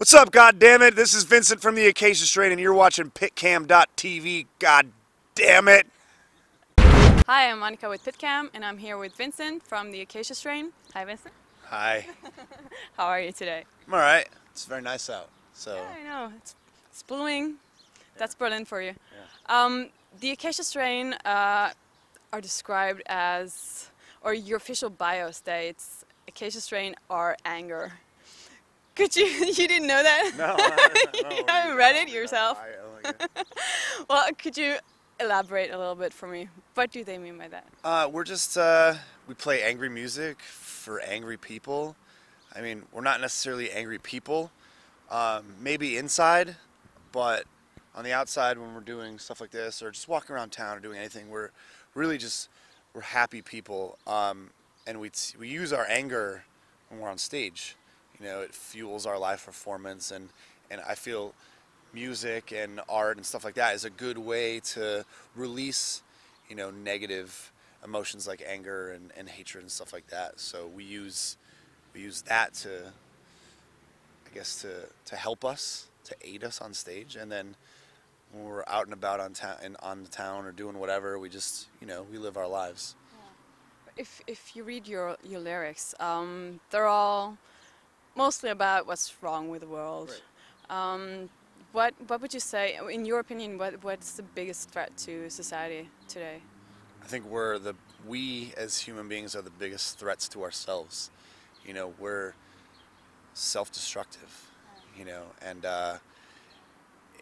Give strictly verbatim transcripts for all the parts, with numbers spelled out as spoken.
What's up, goddammit? This is Vincent from the Acacia Strain, and you're watching Pit Cam dot T V, goddammit. Hi, I'm Monica with PitCam, and I'm here with Vincent from the Acacia Strain. Hi, Vincent. Hi. How are you today? I'm all right. It's very nice out. So. Yeah, I know. It's, it's blooming. That's Berlin for you. Yeah. Um, the Acacia Strain uh, are described as, or your official bio states, Acacia Strain are anger. Could you? You didn't know that? No, I don't know. You haven't read it yourself? No, I don't know. Well, could you elaborate a little bit for me? What do they mean by that? Uh, we're just, uh, we play angry music for angry people. I mean, we're not necessarily angry people, um, maybe inside, but on the outside when we're doing stuff like this or just walking around town or doing anything, we're really just, we're happy people. Um, and we, t we use our anger when we're on stage. You know, it fuels our live performance, and, and I feel music and art and stuff like that is a good way to release, you know, negative emotions like anger and, and hatred and stuff like that. So we use, we use that to, I guess, to, to help us, to aid us on stage. And then when we're out and about on, and on the town or doing whatever, we just, you know, we live our lives. Yeah. If, if you read your, your lyrics, um, they're all mostly about what's wrong with the world. Right. Um, what what would you say, in your opinion, what what's the biggest threat to society today? I think we're the we as human beings are the biggest threats to ourselves. You know, we're self-destructive. You know, and uh,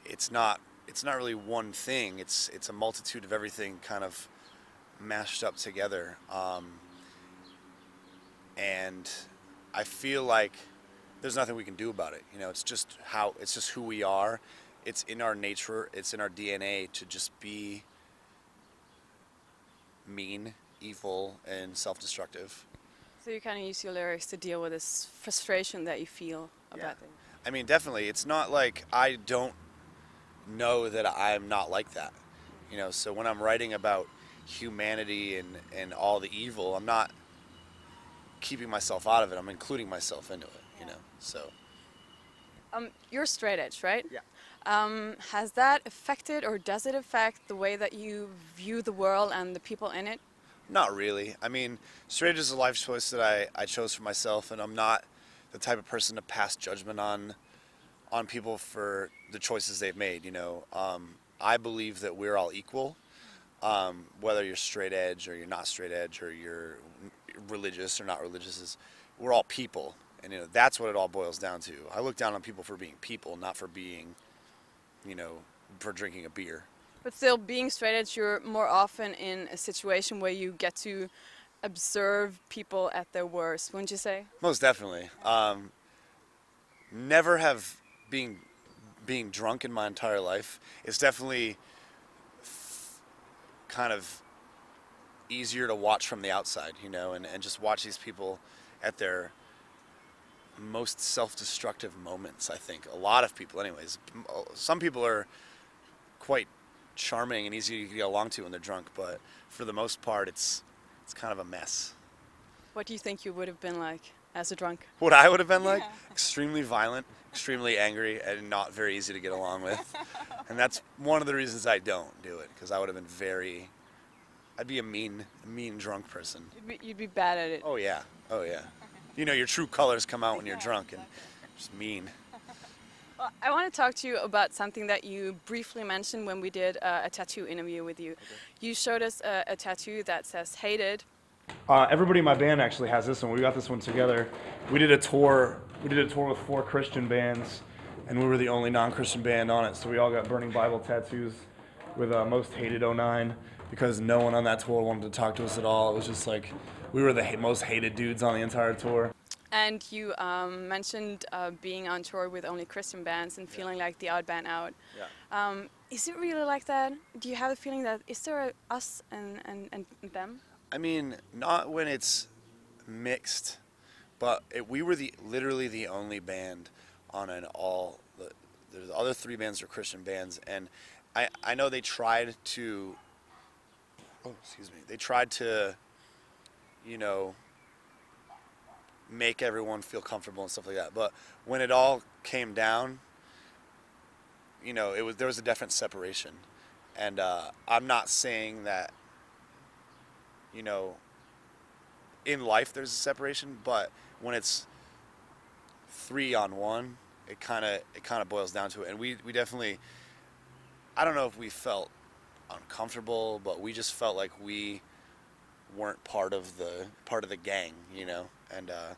it's not it's not really one thing. It's it's a multitude of everything kind of mashed up together. Um, and I feel like there's nothing we can do about it. You know, it's just how, it's just who we are. It's in our nature, it's in our D N A to just be mean, evil, and self-destructive. So you kind of use your lyrics to deal with this frustration that you feel about yeah. things. I mean, definitely. It's not like I don't know that I'm not like that. You know, so when I'm writing about humanity and, and all the evil, I'm not keeping myself out of it. I'm including myself into it. You know, so. Um, you're straight edge, right? Yeah. Um, has that affected, or does it affect the way that you view the world and the people in it? Not really. I mean, straight edge is a life choice that I, I chose for myself, and I'm not the type of person to pass judgment on on people for the choices they've made, you know. Um, I believe that we're all equal, um, whether you're straight edge or you're not straight edge or you're religious or not religious, is we're all people. And, you know, that's what it all boils down to. I look down on people for being people, not for being, you know, for drinking a beer. But still, being straight edge, you're more often in a situation where you get to observe people at their worst, wouldn't you say? Most definitely. Um, never have being, being drunk in my entire life. It's definitely kind of easier to watch from the outside, you know, and, and just watch these people at their most self-destructive moments. I think a lot of people anyways, some people are quite charming and easy to get along to when they're drunk, but for the most part it's it's kind of a mess. What do you think you would have been like as a drunk? What I would have been like? Yeah. Extremely violent, extremely angry, and not very easy to get along with. And that's one of the reasons I don't do it, because I would have been very, I'd be a mean, mean drunk person. You'd be, you'd be bad at it. Oh yeah, oh yeah. You know, your true colors come out when you're drunk and just mean. Well, I want to talk to you about something that you briefly mentioned when we did uh, a tattoo interview with you. Okay. You showed us a, a tattoo that says hated. Uh, everybody in my band actually has this one. We got this one together. We did a tour. We did a tour with four Christian bands, and we were the only non-Christian band on it. So we all got burning Bible tattoos with uh, most hated oh nine, because no one on that tour wanted to talk to us at all. It was just like, we were the ha most hated dudes on the entire tour. And you um, mentioned uh, being on tour with only Christian bands and feeling yeah. like the odd band out. Yeah. Um, is it really like that? Do you have the feeling that, is there a us and, and, and them? I mean, not when it's mixed, but it, we were the literally the only band on an all, the, the other three bands were Christian bands, and I, I know they tried to, oh, excuse me, they tried to, you know, make everyone feel comfortable and stuff like that. But when it all came down, you know, it was, there was a definite separation. And uh, I'm not saying that, you know, in life there's a separation, but when it's three on one, it kind of it kind of boils down to it. And we, we definitely, I don't know if we felt uncomfortable, but we just felt like we weren't part of the part of the gang, you know. And uh,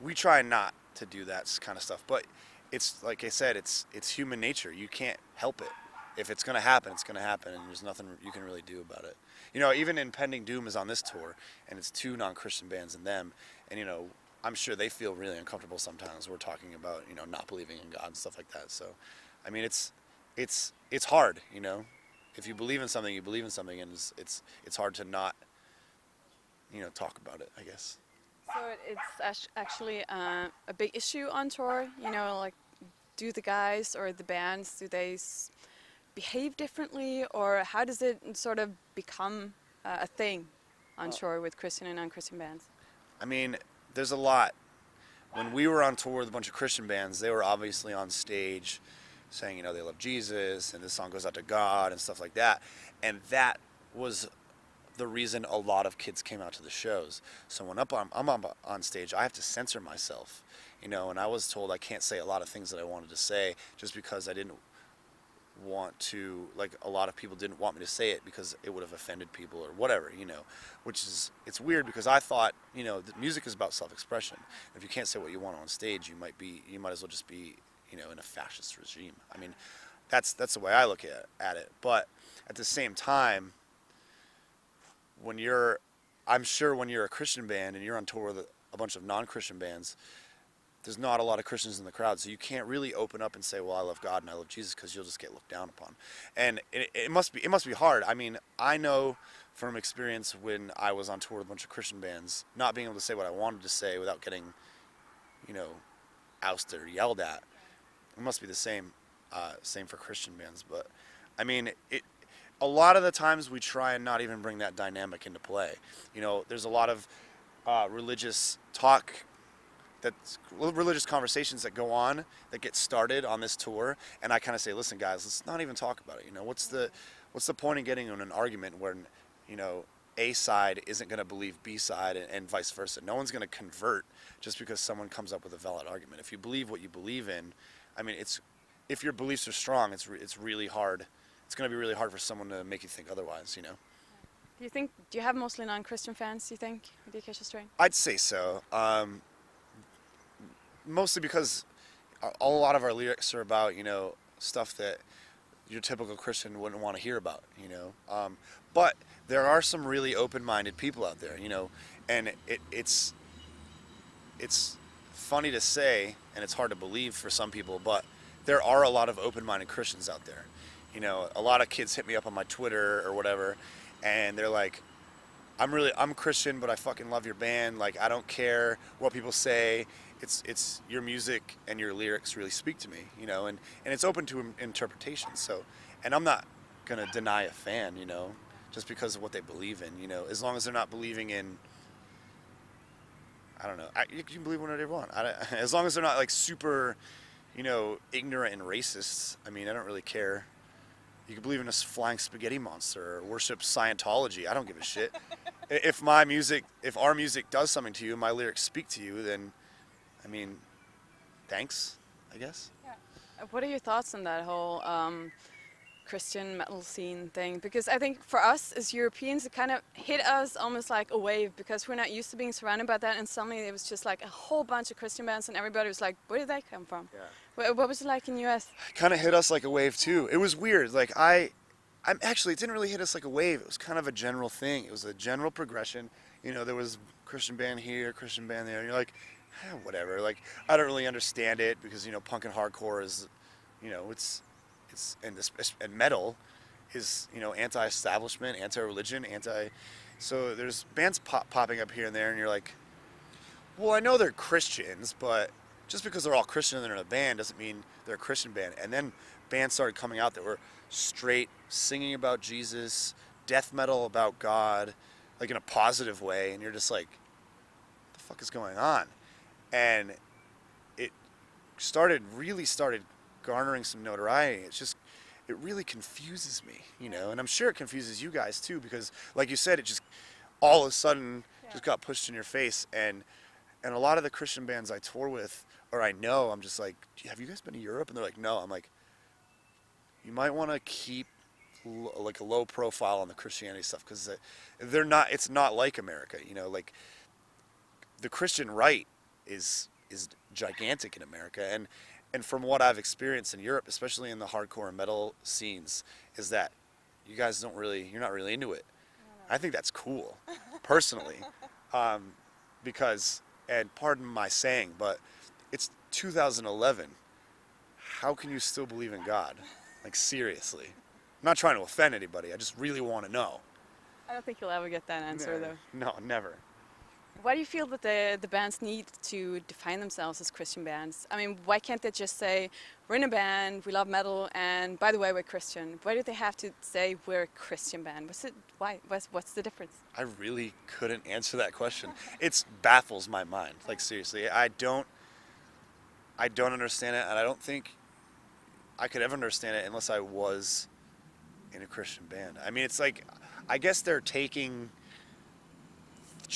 we try not to do that kind of stuff, but it's like I said, it's it's human nature. You can't help it. If it's gonna happen, it's gonna happen, and there's nothing you can really do about it. You know, even Impending Doom is on this tour, and it's two non-Christian bands and them, and you know, I'm sure they feel really uncomfortable sometimes. We're talking about, you know, not believing in God and stuff like that. So, I mean, it's it's it's hard, you know. If you believe in something, you believe in something, and it's it's, it's hard to not, you know, talk about it, I guess. So it's actually uh, a big issue on tour. You know, like, do the guys or the bands, do they s behave differently, or how does it sort of become uh, a thing on tour with Christian and non-Christian bands? I mean, there's a lot. When we were on tour with a bunch of Christian bands, they were obviously on stage saying, you know, they love Jesus and this song goes out to God and stuff like that. And that was the reason a lot of kids came out to the shows. So when up on, I'm on stage, I have to censor myself, you know, and I was told I can't say a lot of things that I wanted to say just because I didn't want to, like, a lot of people didn't want me to say it because it would have offended people or whatever, you know, which is, it's weird because I thought, you know, the music is about self-expression. If you can't say what you want on stage, you might be, you might as well just be, you know, in a fascist regime. I mean, that's, that's the way I look at, at it. But at the same time, when you're, I'm sure when you're a Christian band and you're on tour with a bunch of non-Christian bands, there's not a lot of Christians in the crowd, so you can't really open up and say, well, I love God and I love Jesus, because you'll just get looked down upon. And it, it must be it must be hard. I mean, I know from experience when I was on tour with a bunch of Christian bands, not being able to say what I wanted to say without getting, you know, ousted or yelled at. It must be the same, uh, same for Christian bands. But, I mean, it, a lot of the times we try and not even bring that dynamic into play. You know, there's a lot of uh, religious talk, that religious conversations that go on that get started on this tour, and I kind of say, listen guys, let's not even talk about it. You know, what's the what's the point in getting in an argument where, you know, A side isn't going to believe B side and, and vice versa? No one's going to convert just because someone comes up with a valid argument. If you believe what you believe in, I mean, it's, if your beliefs are strong, it's re it's really hard. It's going to be really hard for someone to make you think otherwise, you know. Do you think, do you have mostly non-Christian fans, do you think, with the Acacia Strain? I'd say so. Um, Mostly because a lot of our lyrics are about, you know, stuff that your typical Christian wouldn't want to hear about, you know. Um, but there are some really open-minded people out there, you know, and it, it's it's funny to say, and it's hard to believe for some people, but there are a lot of open-minded Christians out there. You know, a lot of kids hit me up on my Twitter or whatever, and they're like, I'm really, I'm Christian, but I fucking love your band. Like, I don't care what people say. It's, it's your music and your lyrics really speak to me, you know, and, and it's open to interpretation. So, and I'm not going to deny a fan, you know, just because of what they believe in, you know, as long as they're not believing in, I don't know, I, you can believe whatever you want. I, as long as they're not like super, you know, ignorant and racist. I mean, I don't really care. You can believe in a flying spaghetti monster or worship Scientology. I don't give a shit. If my music, if our music does something to you, my lyrics speak to you, then, I mean, thanks, I guess. Yeah. What are your thoughts on that whole um, Christian metal scene thing? Because I think for us as Europeans, it kind of hit us almost like a wave, because we're not used to being surrounded by that, and suddenly it was just like a whole bunch of Christian bands, and everybody was like, where did they come from? Yeah. What, what was it like in the U S? It kind of hit us like a wave too. It was weird. Like I, I'm actually, it didn't really hit us like a wave. It was kind of a general thing. It was a general progression. You know, there was Christian band here, Christian band there, and you're like, whatever, like, I don't really understand it, because, you know, punk and hardcore is, you know, it's, it's, and this, and metal is, you know, anti-establishment, anti-religion, anti, so there's bands pop, popping up here and there, and you're like, well, I know they're Christians, but just because they're all Christian and they're in a band doesn't mean they're a Christian band. And then bands started coming out that were straight, singing about Jesus, death metal about God, like in a positive way, and you're just like, fuck is going on? And it started, really started garnering some notoriety. It's just, it really confuses me, you know, and I'm sure it confuses you guys too, because like you said, it just all of a sudden yeah. just got pushed in your face. And and a lot of the Christian bands I tour with, or I know, I'm just like, have you guys been to Europe? And they're like, no. I'm like, you might want to keep lo like a low profile on the Christianity stuff, because they're not, it's not like America, you know, like the Christian right is is gigantic in America. And And from what I've experienced in Europe, especially in the hardcore and metal scenes, is that you guys don't really, you're not really into it. I think that's cool, personally, um, because, and pardon my saying, but it's two thousand eleven. How can you still believe in God? Like, seriously. I'm not trying to offend anybody. I just really want to know. I don't think you'll ever get that answer, no. though. No, never. Why do you feel that the, the bands need to define themselves as Christian bands? I mean, why can't they just say, we're in a band, we love metal, and by the way, we're Christian? Why do they have to say we're a Christian band? What's it, why, what's, what's the difference? I really couldn't answer that question. It baffles my mind, like seriously. I don't, I don't understand it, and I don't think I could ever understand it unless I was in a Christian band. I mean, it's like, I guess they're taking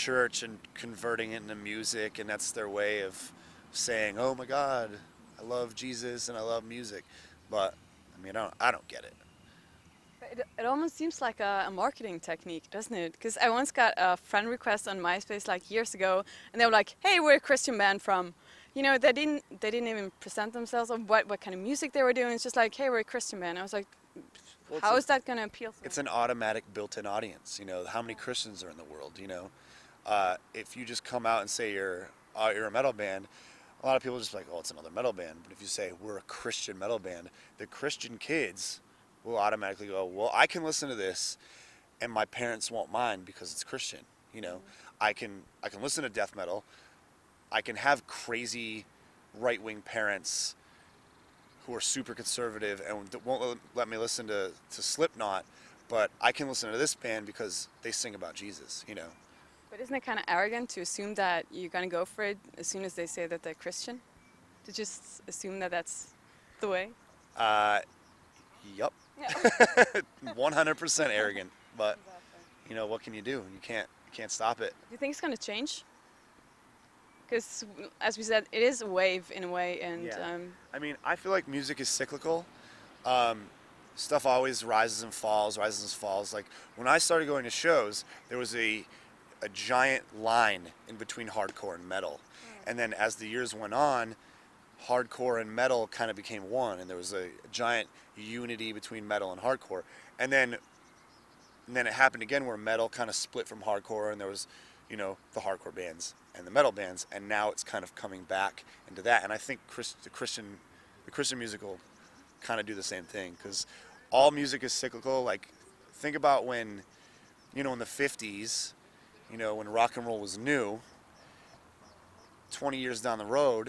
church and converting it into music, and that's their way of saying, oh my God, I love Jesus and I love music. But I mean, I don't, I don't get it. It, it almost seems like a, a marketing technique, doesn't it? Because I once got a friend request on MySpace like years ago, and they were like, hey, we're a Christian band from, you know, they didn't they didn't even present themselves on what, what kind of music they were doing. It's just like, hey, we're a Christian band. I was like, well, how is a, that going to appeal to It's me? An automatic built-in audience, you know, how many Christians are in the world, you know? Uh, if you just come out and say you're, uh, you're a metal band, a lot of people are just like, oh, it's another metal band. But if you say we're a Christian metal band, the Christian kids will automatically go, well, I can listen to this and my parents won't mind because it's Christian. You know, mm-hmm. I can, I can listen to death metal. I can have crazy right-wing parents who are super conservative and won't let me listen to, to Slipknot, but I can listen to this band because they sing about Jesus, you know. But isn't it kind of arrogant to assume that you're going to go for it as soon as they say that they're Christian? To just assume that that's the way? Uh, yup. one hundred percent arrogant. But, exactly. You know, what can you do? You can't, you can't stop it. Do you think it's going to change? Because, as we said, it is a wave in a way. And yeah. um, I mean, I feel like music is cyclical. Um, stuff always rises and falls, rises and falls. Like, when I started going to shows, there was a... a giant line in between hardcore and metal. Mm. And then as the years went on, hardcore and metal kind of became one, and there was a giant unity between metal and hardcore. And then and then it happened again where metal kind of split from hardcore, and there was, you know, the hardcore bands and the metal bands, and now it's kind of coming back into that. And I think Chris, the Christian the Christian music will kind of do the same thing, because all music is cyclical. Like, think about when, you know, in the fifties, you know, when rock and roll was new, twenty years down the road,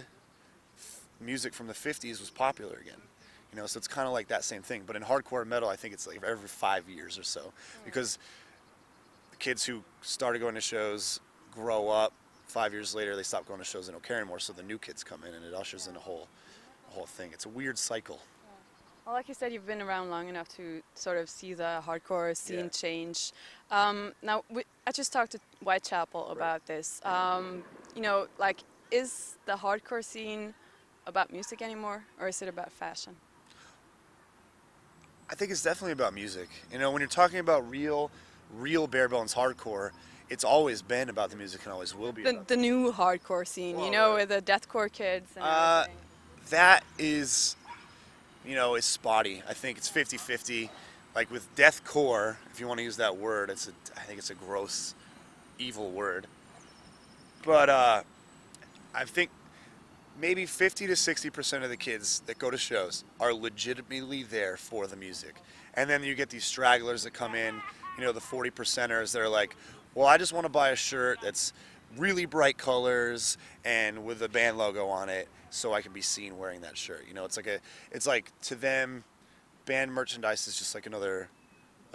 music from the fifties was popular again. You know, so it's kind of like that same thing. But in hardcore metal, I think it's like every five years or so. Because the kids who started going to shows grow up. Five years later, they stop going to shows and don't care anymore. So the new kids come in, and it ushers in a whole, a whole thing. It's a weird cycle. Well, like you said, you've been around long enough to sort of see the hardcore scene yeah. change. Um, now, we, I just talked to Whitechapel about right. this. Um, you know, like, is the hardcore scene about music anymore, or is it about fashion? I think it's definitely about music. You know, when you're talking about real, real bare bones hardcore, it's always been about the music and always will be. The, about the new hardcore scene, well, you know, right. with the deathcore kids and uh, everything. That is... you know, it's spotty. I think it's fifty fifty. Like with deathcore, if you want to use that word, it's a, I think it's a gross, evil word. But uh, I think maybe fifty to sixty percent of the kids that go to shows are legitimately there for the music. And then you get these stragglers that come in, you know, the forty percenters that are like, well, I just want to buy a shirt that's really bright colors and with a band logo on it, so I can be seen wearing that shirt. You know, it's like a, it's like to them, band merchandise is just like another,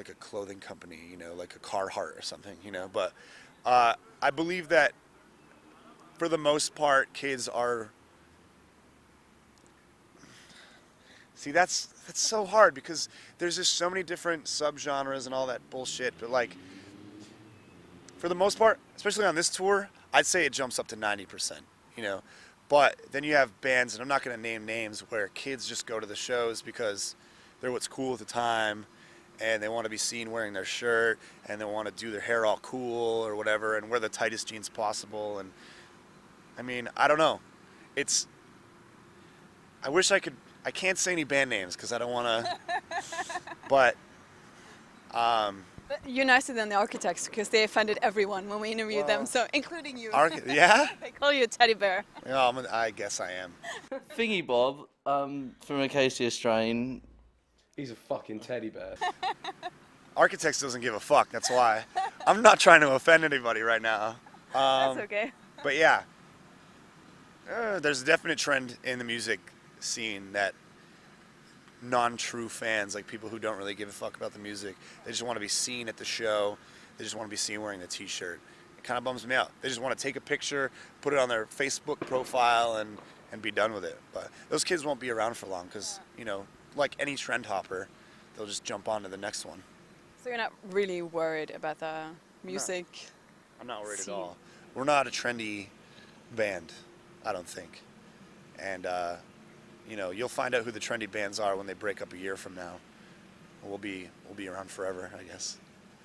like a clothing company, you know, like a Carhartt or something, you know. But uh, I believe that for the most part, kids are... See, that's that's so hard because there's just so many different subgenres and all that bullshit. But like, for the most part, especially on this tour, I'd say it jumps up to ninety percent, you know. But then you have bands, and I'm not going to name names, where kids just go to the shows because they're what's cool at the time, and they want to be seen wearing their shirt, and they want to do their hair all cool or whatever, and wear the tightest jeans possible. And I mean, I don't know. It's, I wish I could, I can't say any band names because I don't want to, but, um. But you're nicer than the Architects because they offended everyone when we interviewed well, them, so including you. Archi yeah? They call you a teddy bear. Yeah, I'm an, I guess I am. Thingy Bob um, from Acacia Strain. He's a fucking teddy bear. Architects doesn't give a fuck, that's why. I'm not trying to offend anybody right now. Um, that's okay. But yeah, uh, there's a definite trend in the music scene that non-true fans, like people who don't really give a fuck about the music, they just want to be seen at the show, they just want to be seen wearing the t-shirt. It kind of bums me out. They just want to take a picture, put it on their Facebook profile, and, and be done with it. But those kids won't be around for long because, you know, like any trend hopper, they'll just jump on to the next one. So you're not really worried about the music? I'm not, I'm not worried scene. at all. We're not a trendy band, I don't think. And, uh, you know, you'll find out who the trendy bands are when they break up a year from now. We'll be, we'll be around forever, I guess.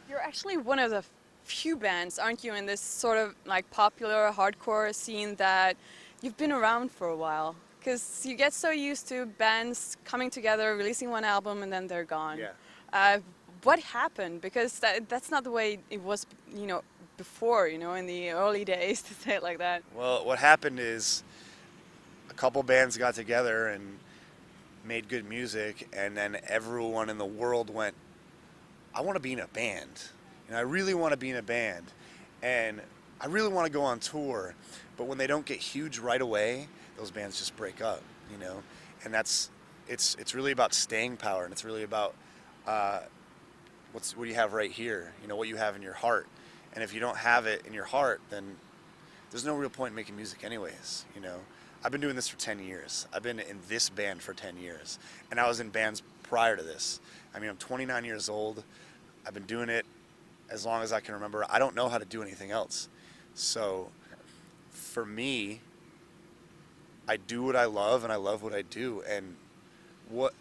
You're actually one of the few bands, aren't you, in this sort of like popular hardcore scene that you've been around for a while? Because you get so used to bands coming together, releasing one album, and then they're gone. Yeah. Uh, what happened? Because that, that's not the way it was, you know, before, you know, in the early days, to say it like that. Well, what happened is a couple bands got together and made good music, and then everyone in the world went, I want to be in a band. You know, I really want to be in a band. And I really want to go on tour. But when they don't get huge right away, those bands just break up, you know, and that's, it's, it's really about staying power, and it's really about uh, what's, what you have right here, you know, what you have in your heart. And if you don't have it in your heart, then there's no real point in making music anyways, you know. I've been doing this for ten years. I've been in this band for ten years, and I was in bands prior to this. I mean, I'm twenty-nine years old. I've been doing it as long as I can remember. I don't know how to do anything else. So for me, I do what I love, and I love what I do, and what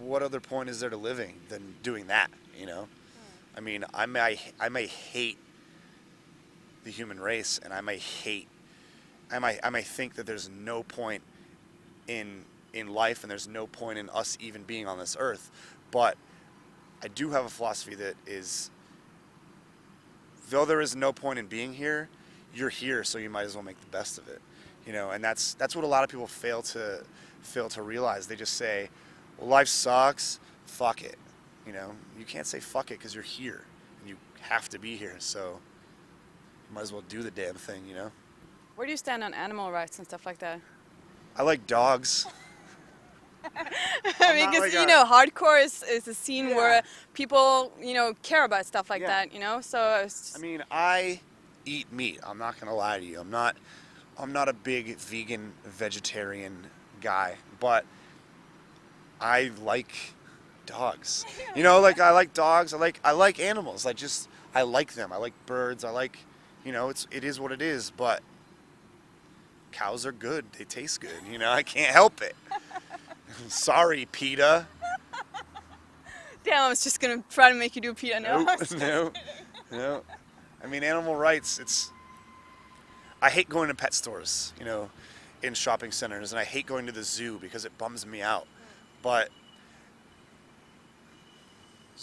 what other point is there to living than doing that, you know? I mean, I may, I may hate the human race, and I may hate, I may, I may think that there's no point in, in life, and there's no point in us even being on this earth, but I do have a philosophy that is, though there is no point in being here, you're here, so you might as well make the best of it. You know, and that's that's what a lot of people fail to fail to realize. They just say, well, life sucks, fuck it. You know, you can't say fuck it because you're here and you have to be here, so you might as well do the damn thing, you know? Where do you stand on animal rights and stuff like that? I like dogs. I mean, because, like you a... know, hardcore is, is a scene yeah. where people, you know, care about stuff like yeah. that, you know? So it's just... I mean, I eat meat. I'm not going to lie to you. I'm not... I'm not a big vegan, vegetarian guy, but I like dogs. You know, like I like dogs. I like I like animals. I just I like them. I like birds. I like, you know, it's it is what it is. But cows are good. They taste good. You know, I can't help it. Sorry, PETA. Damn, I was just gonna try to make you do PETA. No, nope, no, no. I mean, animal rights. It's. I hate going to pet stores, you know, in shopping centers, and I hate going to the zoo because it bums me out. But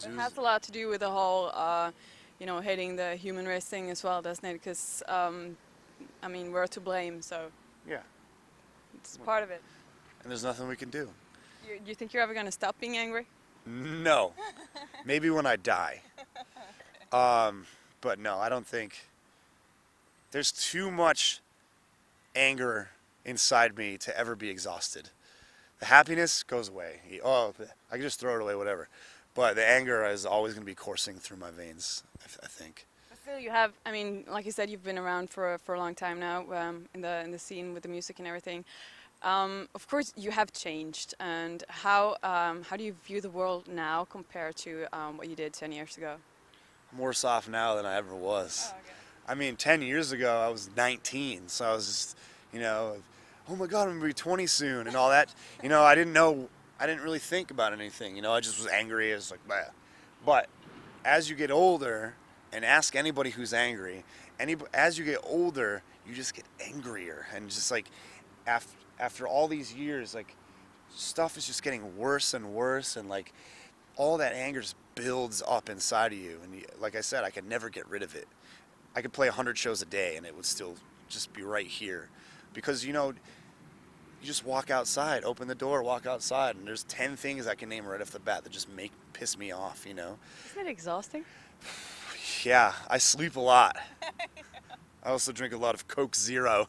it has a lot to do with the whole, uh, you know, hating the human race thing as well, doesn't it? Because, um, I mean, we're to blame, so yeah, it's well, part of it. And there's nothing we can do. You, you think you're ever going to stop being angry? No. Maybe when I die. Um, but no, I don't think. There's too much anger inside me to ever be exhausted. The happiness goes away. Oh, I can just throw it away, whatever. But the anger is always going to be coursing through my veins, I think. That's still, you have, I mean, like you said, you've been around for, for a long time now, um, in the in the scene with the music and everything. Um, of course, you have changed. And how um, how do you view the world now compared to um, what you did ten years ago? I'm worse off now than I ever was. Oh, okay. I mean, ten years ago, I was nineteen, so I was just, you know, oh my God, I'm gonna be twenty soon and all that. You know, I didn't know, I didn't really think about anything. You know, I just was angry. I was like, bleh. But as you get older, and ask anybody who's angry, any, as you get older, you just get angrier. And just like, after, after all these years, like, stuff is just getting worse and worse. And like, all that anger just builds up inside of you. And like I said, I could never get rid of it. I could play a hundred shows a day and it would still just be right here. Because, you know, you just walk outside, open the door, walk outside, and there's ten things I can name right off the bat that just make piss me off, you know? Isn't it exhausting? Yeah, I sleep a lot. Yeah. I also drink a lot of Coke Zero.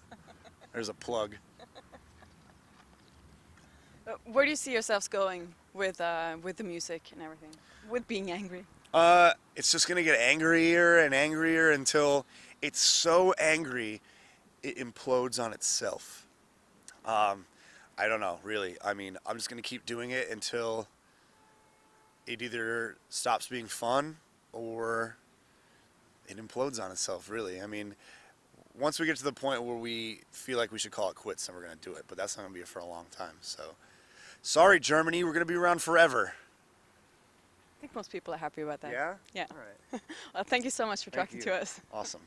There's a plug. Where do you see yourselves going with, uh, with the music and everything, with being angry? Uh, it's just going to get angrier and angrier until it's so angry it implodes on itself. Um, I don't know, really. I mean, I'm just going to keep doing it until it either stops being fun or it implodes on itself, really. I mean, once we get to the point where we feel like we should call it quits, then we're going to do it. But that's not going to be for a long time. So, sorry, Germany, we're going to be around forever. I think most people are happy about that. Yeah? Yeah. All right. Well, thank you so much for thank talking you. to us. Awesome.